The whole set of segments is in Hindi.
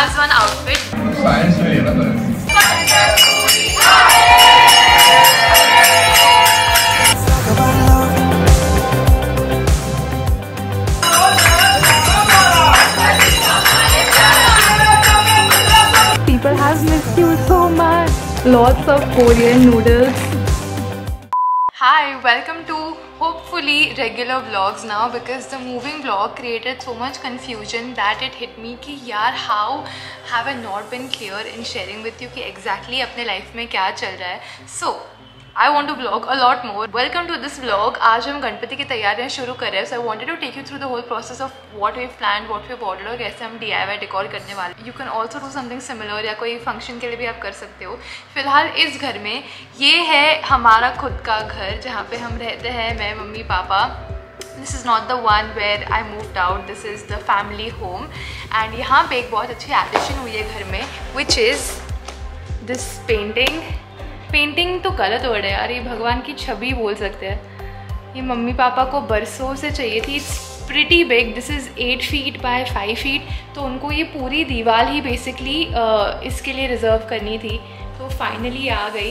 Kumar's one outfit. Science में लेना पड़ेगा। People have missed you so much. Lots of Korean noodles. Hi, welcome to hopefully regular vlogs now because the moving vlog created so much confusion that it hit me कि यार how have I not been clear in sharing with you कि exactly अपने life में क्या चल रहा है. So I want to vlog a lot more. Welcome to this vlog. आज हम गणपति की तैयारियाँ शुरू कर रहे हैं. So I wanted to take you through the whole process of what we've planned, what we've ordered और कैसे हम DIY decor करने वाले. You can also do something similar या कोई function के लिए भी आप कर सकते हो. फिलहाल इस घर में ये है हमारा खुद का घर जहाँ पे हम रहते हैं, मैं, मम्मी, पापा. This is not the one where I moved out. This is the family home. And यहाँ पे एक बहुत अच्छी addition हुई है घर में, which is this painting. Painting तो गलत वर्ड है यार, ये भगवान की छवि बोल सकते हैं. ये मम्मी पापा को बरसों से चाहिए थी. It's pretty big. This is 8 feet by 5 feet. तो उनको ये पूरी दीवार ही बेसिकली इसके लिए रिजर्व करनी थी, तो फाइनली आ गई.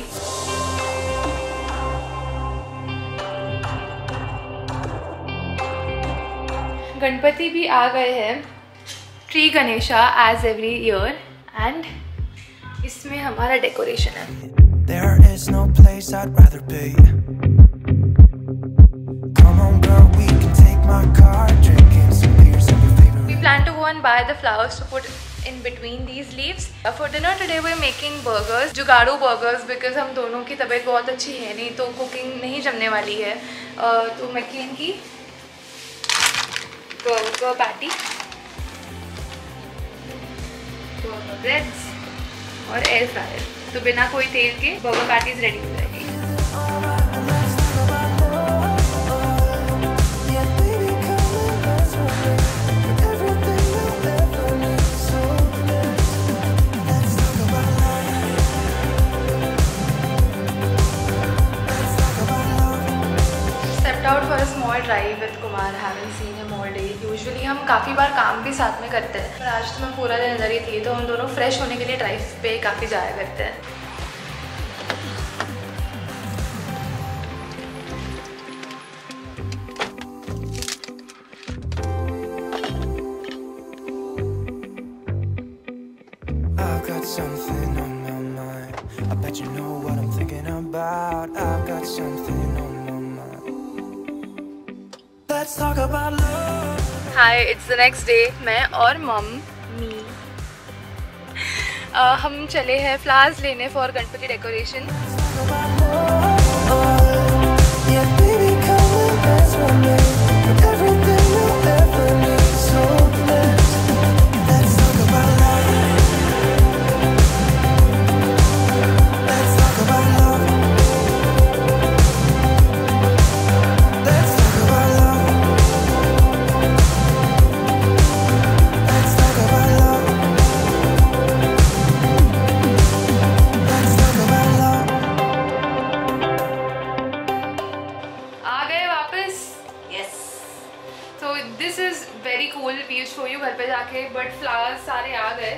गणपति भी आ गए हैं, tree Ganesha as every year. And इसमें हमारा डेकोरेशन है. There is no place I'd rather be. Come on girl, we can take my car, drinking some beers and your favorite. We plan to go and buy the flowers to put in between these leaves. For dinner today we're making burgers, जुगाड़ू burgers, because हम दोनों की तबीयत बहुत अच्छी है नहीं, तो cooking नहीं जमने वाली है. तो मैं की burger patty, burger breads और air fryer. तो बिना कोई तेल के बर्गर पैटीज रेडी हो जाएगी. Stepped out for a small drive with Kumar. Haven't seen him all day. Usually हम काफ़ी बार काम भी साथ में करते हैं, पर आज तो मैं पूरा दिन अंदर ही थी, तो हम दोनों फ्रेश होने के लिए ड्राइव पे काफ़ी जाया करते हैं. Hi, it's the next day. मैं और मम्मी हम चले हैं फ्लावर्स लेने for Ganpati decoration. But flowers सारे आ गए.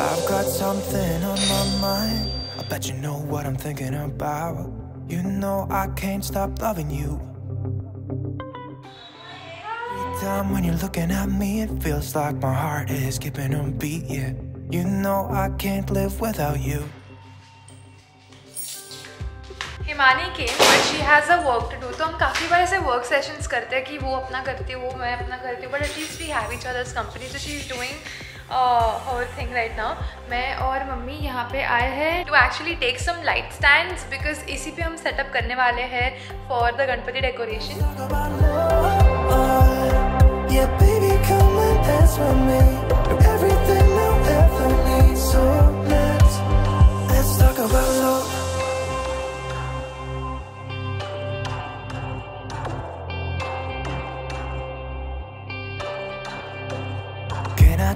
I've got something on my mind. I bet you know what I'm thinking about. You know I can't stop loving you. Every time when you're looking at me, it feels like my heart is skipping a beat. Yeah, you know I can't live without you. Himani के but she has a work to do. तो हम काफ़ी बार ऐसे वर्क सेशंस करते हैं कि वो अपना करती है, वो मैं अपना करती हूँ, but at least we have each others company. So she is doing whole thing right now. मैं और मम्मी यहाँ पे आए हैं to actually take some light stands because इसी पे हम सेटअप करने वाले हैं for the Ganpati decoration.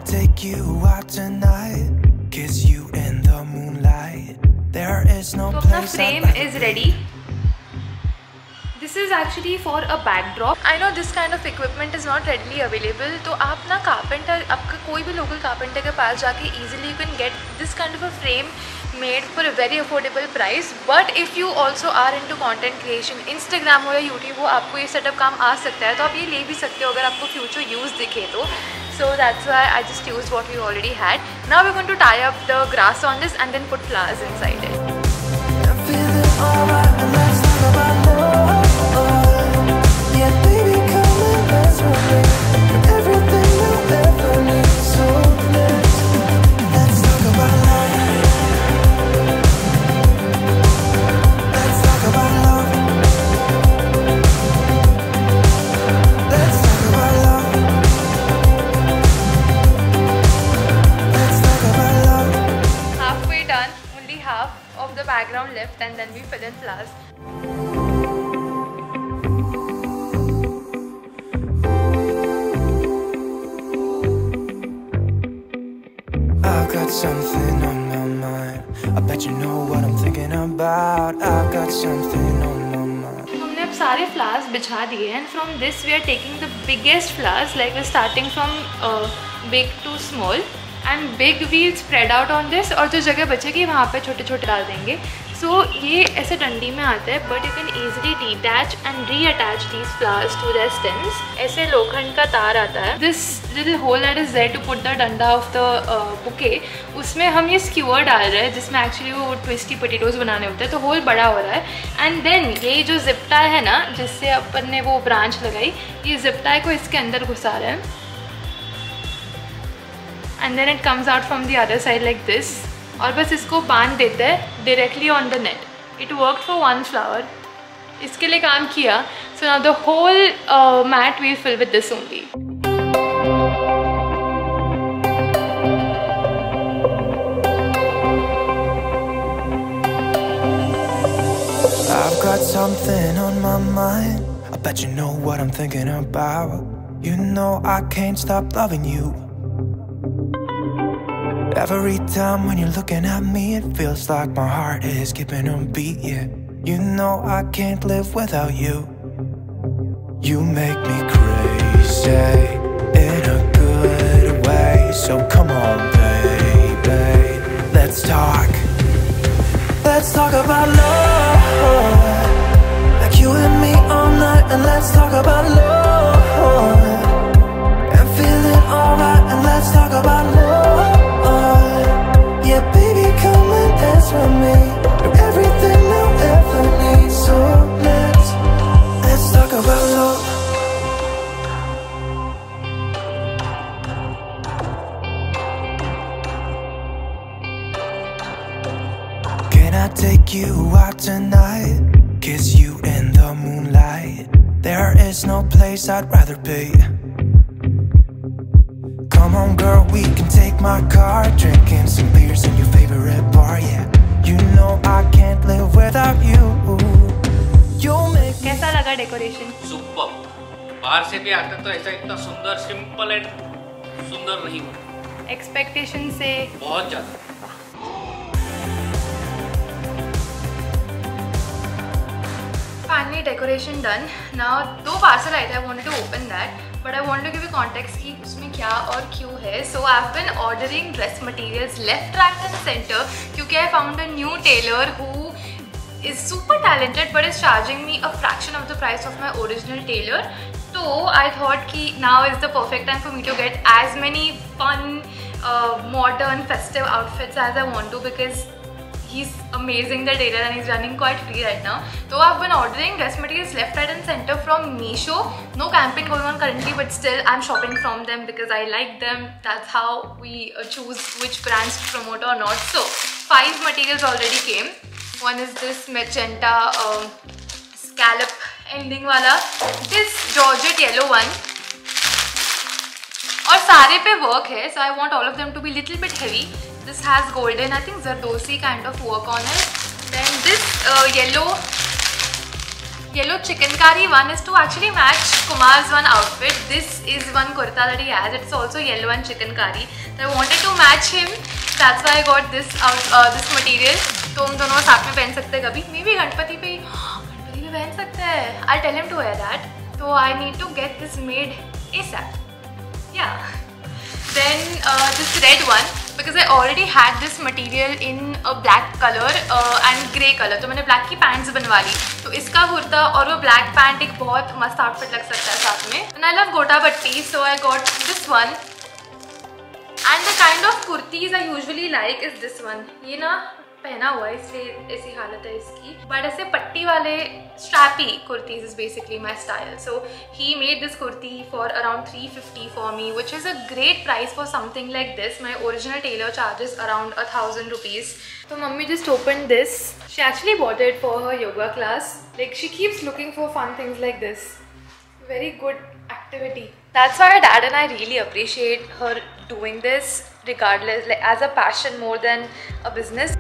Take you out tonight, kiss you in the moonlight. There is no place. So, my frame is ready. This is actually for a backdrop. I know this kind of equipment is not readily available. तो आप ना carpenter, आपका कोई भी local carpenter के पास जाके easily you can get this kind of a frame made for a very affordable price. But if you also are into content creation, Instagram हो या YouTube हो, आपको ये setup काम आ सकता है, तो आप ये ले भी सकते हो अगर आपको future use दिखे तो. So that's why I just used what we already had. Now we're going to tie up the grass on this and then put flowers inside it. Background left and then we fill in flowers. I've got something on my mind. I bet you know what I'm thinking about. I've got something on my mind. हमने अब सारे flowers बिछा दिए हैं. From this we are taking the biggest flowers. Like we're starting from big to small. And big we spread out on this और जो जगह बचेगी वहाँ पे छोटे छोटे डाल देंगे. सो ये ऐसे डंडी में आता है but you can easily detach and reattach these flowers to their stems. ऐसे लोखंड का तार आता है. This little hole that is there to put the डंडा ऑफ द बुके, उसमें हम ये स्क्यूअर डाल रहे हैं जिसमें एक्चुअली वो ट्विस्टी पोटेटोज बनाने होते हैं. तो होल बड़ा हो रहा है एंड देन ये जो जिप्टा है ना जिससे अपन ने वो ब्रांच लगाई, ये जिप्टा को इसके अंदर घुसा रहे हैं and then it comes out from the other side like this. और बस इसको बांध देते हैं directly on the net. It worked for one flower. इसके लिए काम किया. So now the whole mat we fill with this only. I've got something on my mind. I bet you know what I'm thinking about. You know I can't stop loving you. Every time when you're looking at me, it feels like my heart is skipping a beat, yeah. You know I can't live without you. You make me crazy in a good way. So come on, baby, let's talk. Let's talk about love. Like you and me all night, and let's talk about love. And feeling alright, and let's talk about love. From me, everything I'll ever need. So let's talk about love. Can I take you out tonight? Kiss you in the moonlight. There is no place I'd rather be. Come on girl, we can take my car. Drinking some beers in your favorite bar, yeah. You know I can't live without you. You make me. कैसा लगा डेकोरेशन? सुपर. बाहर से भी आता तो ऐसा इतना सुंदर सिंपल एंड सुंदर नहीं होता. एक्सपेक्टेशन से बहुत ज़्यादा. Finally decoration done. Now दो parcel आए थे. I wanted to open that, but I wanted to give you context कि उसमें क्या और क्यों है. So I've been ordering dress materials left, right and center क्योंकि I found a new tailor who is super talented but is charging me a fraction of the price of my original tailor. So I thought कि now is the perfect time for me to get as many fun, modern, festive outfits as I want to because he's amazing, the tailor, and he's running quite free right now. So I've been ordering dress materials left, right and center from Meesho. No campaign going on currently, but still I'm shopping from them because I like them. That's how we choose which brands to promote or not. So 5 materials already came. One is this magenta scallop ending wala, this georgette yellow one. और सारे पे work है, so I want all of them to be little bit heavy. This has golden, I think zardosi kind of work on it. Then this yellow chikankari one is to actually match Kumar's one outfit. This is one kurta that he has. It's also yellow and chikankari. So I wanted to match him. That's why I got this material. तो हम दोनों साथ में पहन सकते हैं कभी. Maybe Ganpati पे. Ganpati ये पहन सकते हैं। I'll tell him to wear that. So I need to get this made ASAP. Yeah. Then this red one because I already had this material in a black color and grey color. तो मैंने black की pants बनवा ली. तो इसका कुर्ता और वो black pant एक बहुत मस्त outfit लग सकता है साथ में. And I love gota patti, so I got this one. And the kind of kurtis I usually like is this one. ये ना पहना हुआ है इसलिए ऐसी हालत है इसकी, बट ऐसे पट्टी वाले strappy kurtis is basically my style. So he made this kurti for around 350 for me, which is a great price for something like this. My original tailor charges around 1000 rupees. तो mummy just open this. She actually bought it for her yoga class. Like she keeps looking for fun things like this. Very good activity. That's why her dad and I really appreciate her doing this, regardless, like as a passion more than a business.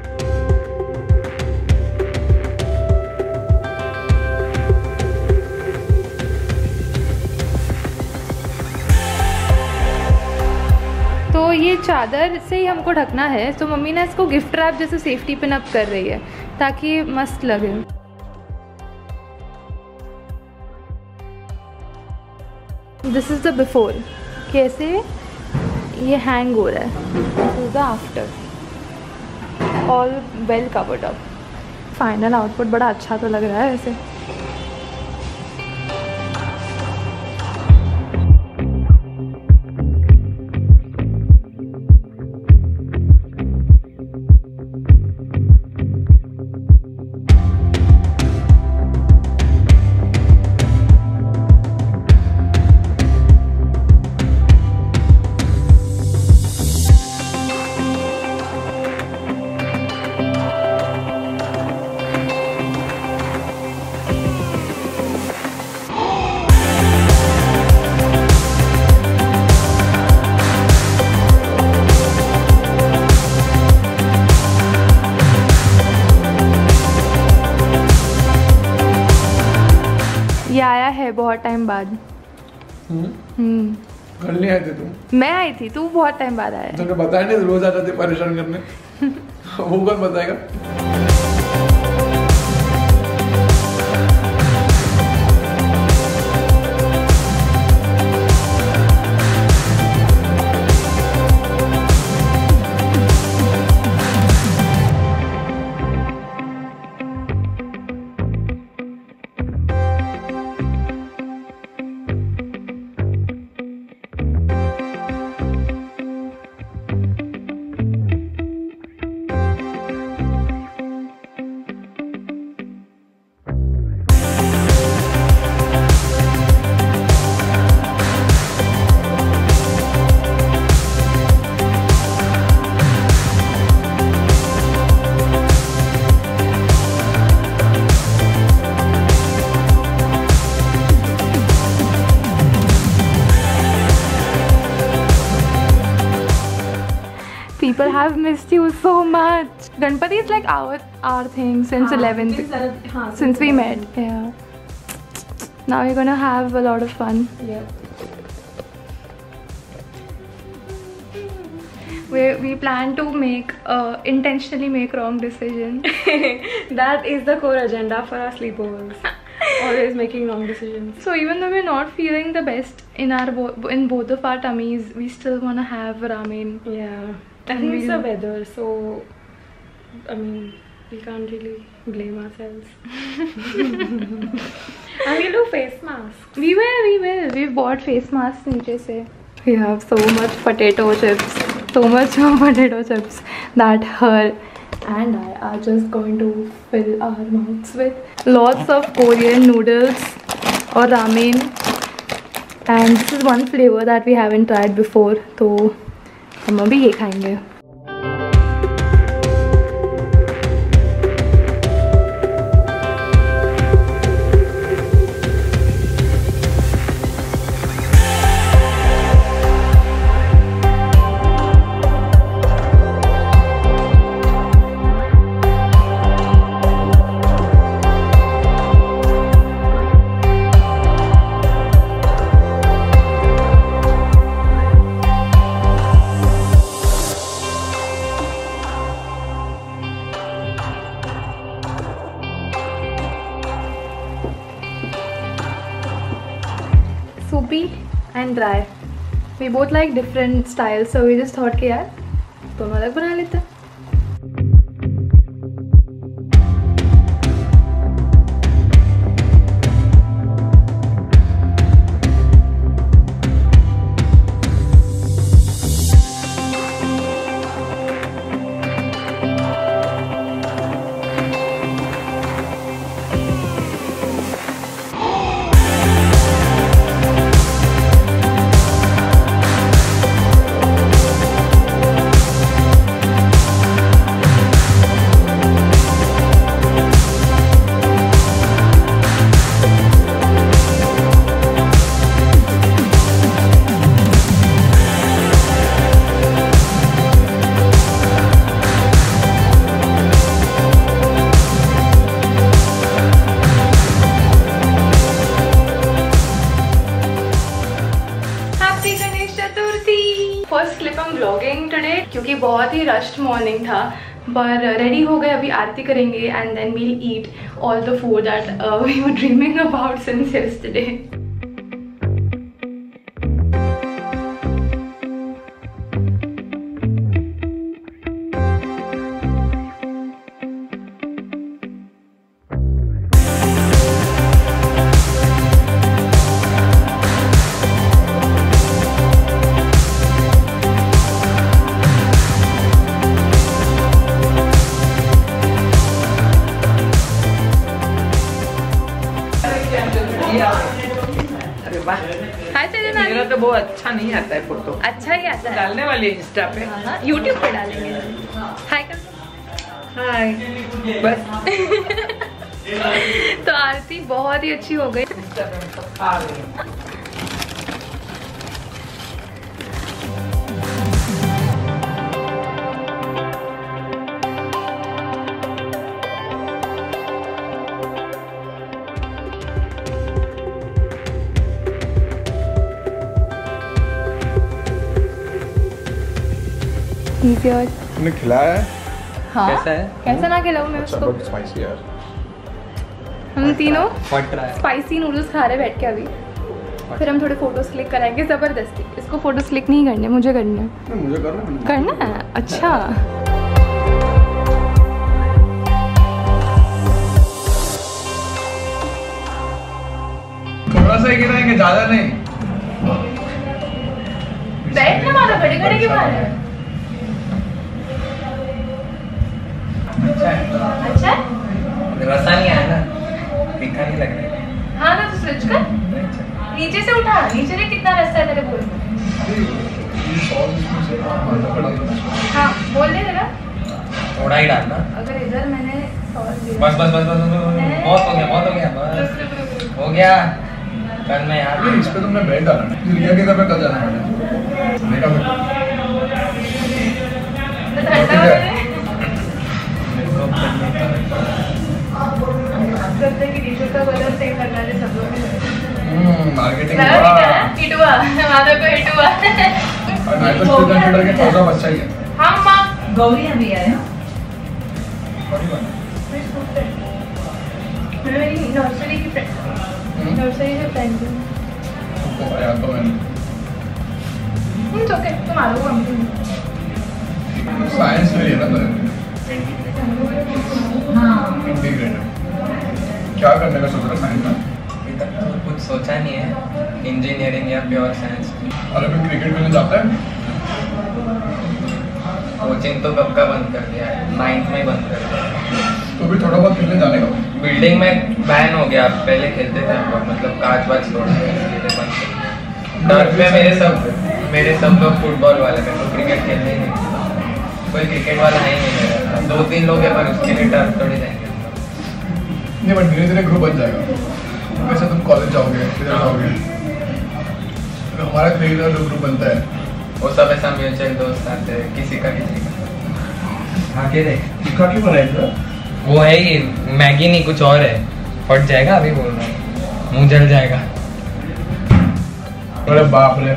तो ये चादर से ही हमको ढकना है, तो मम्मी ने इसको गिफ्ट रैप जैसे सेफ्टी पिन अप कर रही है ताकि मस्त लगे. दिस इज़ द बिफोर, कैसे ये हैंग हो रहा है. This is the after, all well covered up. Final output बड़ा अच्छा तो लग रहा है ऐसे. आया है बहुत टाइम बाद. घर नहीं आए थे तुम? मैं आई थी, तू बहुत टाइम बाद आया. तुमने बताया नहीं, रोज आता थे परेशान करने. वो कौन बताएगा? People have missed you so much. Ganpati is like our thing since 11th. Since we met. Yeah. Now we're gonna have a lot of fun. Yeah. We plan to make intentionally make wrong decision. That is the core agenda for our sleepovers. Always making wrong decisions. So even though we're not feeling the best in both of our tummies, we still wanna have ramen. Yeah. I think it's the weather, so I mean we can't really blame ourselves. And we do face masks. We will. We've bought face masks नीचे से. We have so much potato chips, that her and I are just going to fill our mouths with lots of Korean noodles or ramen. And this is one flavor that we haven't tried before, so. हम अभी ये खाएंगे. and dry. We both like different styles, so we just thought कि यार दोनों अलग बना लेते हैं. क्योंकि बहुत ही रश्ड मॉर्निंग था, पर रेडी हो गए. अभी आरती करेंगे and then we'll eat all the food that we were dreaming about since yesterday. मेरा तो बहुत अच्छा नहीं आता है फोटो. अच्छा ही आता है. डालने वाली इंस्टा पे, यूट्यूब पे डालेंगे. हाय हाय बस. तो आरती बहुत ही अच्छी हो गई. तुमने खिलाया है? हाँ. कैसा है? कैसा ना खिलाऊं मैं उसको? बहुत स्पाइसी यार. हम तीनों स्पाइसी नूडल्स खा रहे बैठ के अभी. फिर हम थोड़े फोटोज क्लिक कराएंगे जबरदस्ती. इसको फोटोज क्लिक नहीं करने, मुझे करने हैं. मुझे करना है. अच्छा थोड़ा सा गिराएंगे, ज्यादा नहीं. बैठने वाला खड़े खड़े के बारे में. अच्छा रसा नहीं आया ना, तीखा नहीं लग रहा. हाँ ना, तो स्विच कर. नीचे से उठा, नीचे ने कितना रसा है तेरे बोल. हाँ बोल दे जरा. थोड़ा ही डालना. अगर इधर मैंने बस बस बस बस बहुत हो गया, बहुत हो गया, बस हो गया. कल मैं यार इस पे तुमने ब्रेड डाला है. रिया के घर पे कल जाना है. मेरा बता मार्केटिंग हिटुआ माधव को हिटुआ. अच्छा ही है. हम गौरी अभी आए मेरी नर्सरी की फ्रेंड, नर्सरी से फ्रेंड है. तो ओके तुम आ लो. हम साइंस में लेना था. हाँ इंटीग्रेटेड क्या करने का सोच रहा साइंस में? कुछ सोचा नहीं है. इंजीनियरिंग या प्योर साइंस. अरे मैं क्रिकेट खेलने जाता है. कोचिंग तो कब का बंद कर दिया है, 9th में बंद कर दिया. तो भी थोड़ा बहुत खेलने जाने का. बिल्डिंग में बैन हो गया. पहले खेलते थे मतलब कांच वाच तोड़ के. मेरे सब लोग फुटबॉल वाले थे, तो क्रिकेट खेलने ही नहीं. कोई क्रिकेट वाला है ही नहीं. 2-3 लोग हैं पर उसके लिए टर्फ थोड़ी जाएंगे. नहीं बट धीरे धीरे ग्रुप बन जाएगा. वैसे तुम कॉलेज जाओगे, इधर आओगे. हमारा क्रिकेटर ग्रुप बनता है. वो सब ऐसा म्यूचुअल दोस्त आते हैं. किसी का आगे देख क्यों बनाएगा. वो है ही मैगी नहीं, कुछ और है. फट जाएगा अभी बोल रहा हूँ, मुँह जल जाएगा. अरे बाप रे.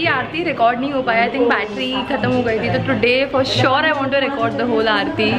की आरती रिकॉर्ड नहीं हो पाया, आई थिंक बैटरी खत्म हो गई थी, तो today for sure I want to record the whole aarti.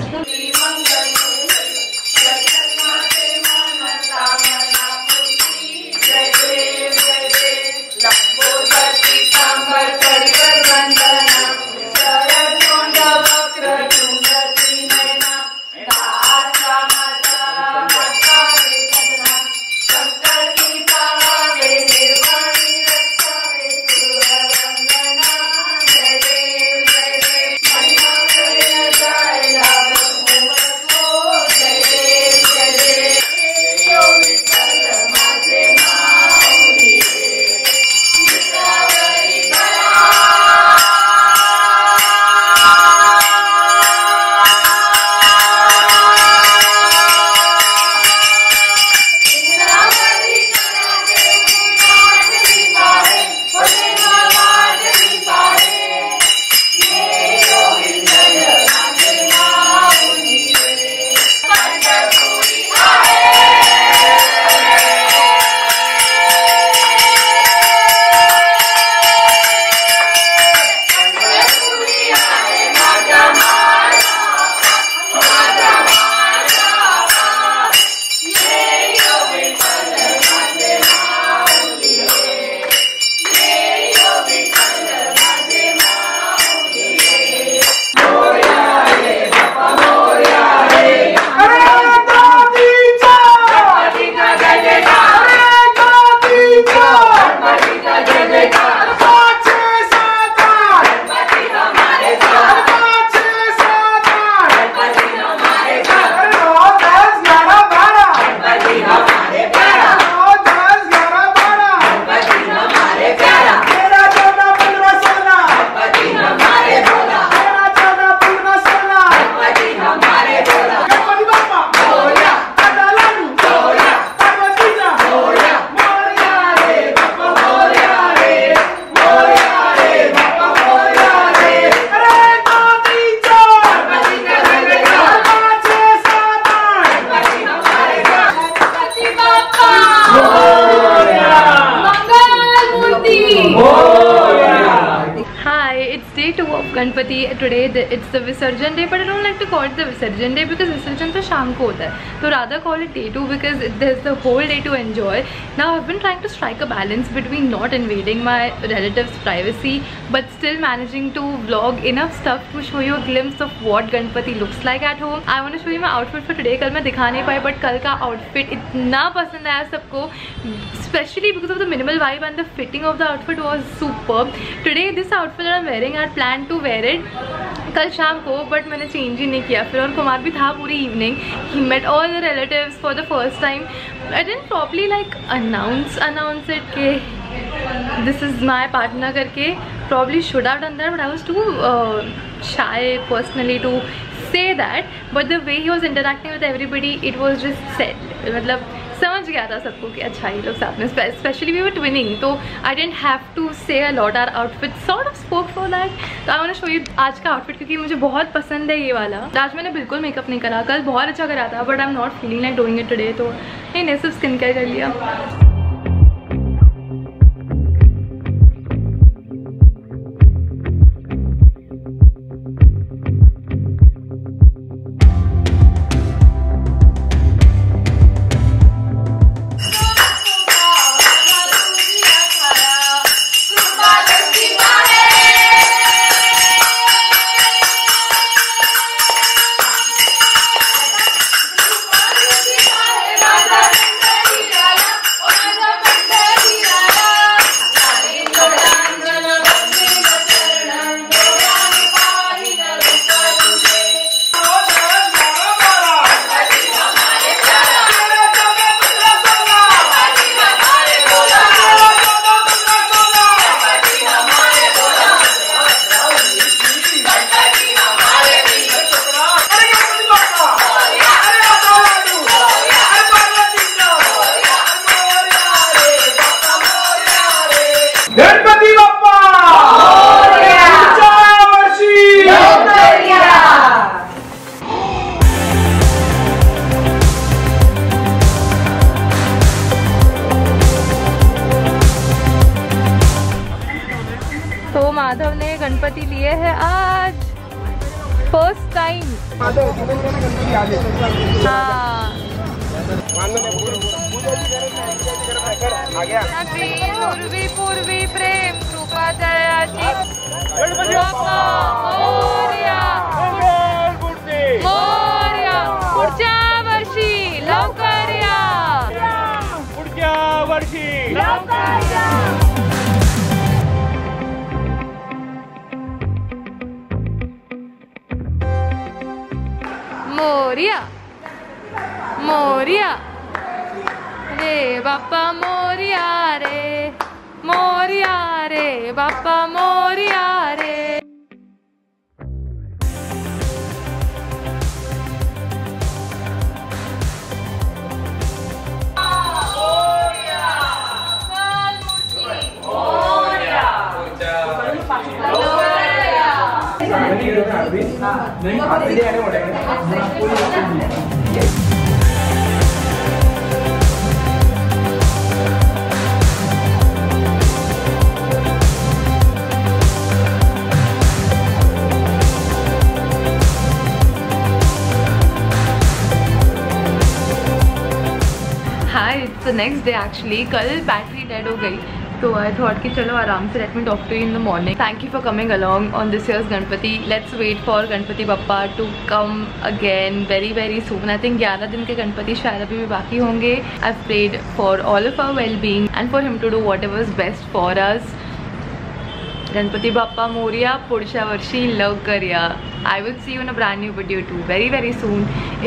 Ganpati today it's the visarjan day, but I don't like to call it the visarjan day because visarjan तो शाम को होता है, तो rather call it day two because there is the whole day to enjoy. Now I have been trying to strike a balance between not invading my relatives privacy but still managing to vlog enough stuff to show you a glimpse of what Ganpati looks like at home. I want to show you my outfit for today. कल मैं दिखा नहीं पाई बट कल का आउटफिट इतना पसंद आया सबको, specially because of the minimal vibe and the fitting of the outfit was superb. Today this outfit I am wearing I plan to wear it कल शाम को, बट मैंने चेंज ही नहीं किया फिर। और कुमार भी था पूरी evening, he met all the relatives for the first time. I didn't properly like announce it के दिस इज़ माई पार्टनर करके, probably should have done that but I was too shy personally to say that, but the way he was interacting with everybody it was just set, मतलब समझ गया था सबको कि अच्छा ये लोग साथ में, स्पेशली वी वर ट्विनिंग तो आई dent have to say a lot. Our outfit sort of spoke for that. तो I want to show you आज का आउटफिट क्योंकि मुझे बहुत पसंद है ये वाला। आज मैंने बिल्कुल मेकअप नहीं करा, कल बहुत अच्छा करा था but I am not feeling like doing it today, तो नहीं सिर्फ स्किन केयर कर लिया। रहे हैं आज फर्स्ट टाइम। हाँ पूर्वी पूर्वी प्रेम कृपा दयाची मोरिया मोरिया रे बापा मोरिया रे, मोरिया रे बापा मोरिया रे। नहीं आते दे आने वाले हैं। Hi it's the next day actually. कल बैटरी डेड हो गई तो आई थॉट कि चलो आराम से let me talk to you in the morning. Thank you for coming along on this year's Ganpati. Let's wait for Ganpati Bappa to come again very very soon. I think 11 दिन के गणपति शायद अभी भी बाकी होंगे। I prayed for all of our well being and for him to do whatever is best for us. Ganpati Bappa Morya, पुढच्या वर्षी लवकर या। I will see you in a brand new video too very very soon.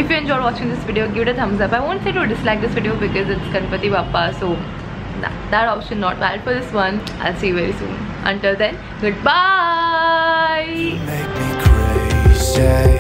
If you enjoyed watching this video, give it a thumbs up. I won't say to dislike this video because it's Ganpati Bappa, so that option not valid for this one. I'll see you very soon. Until then, goodbye.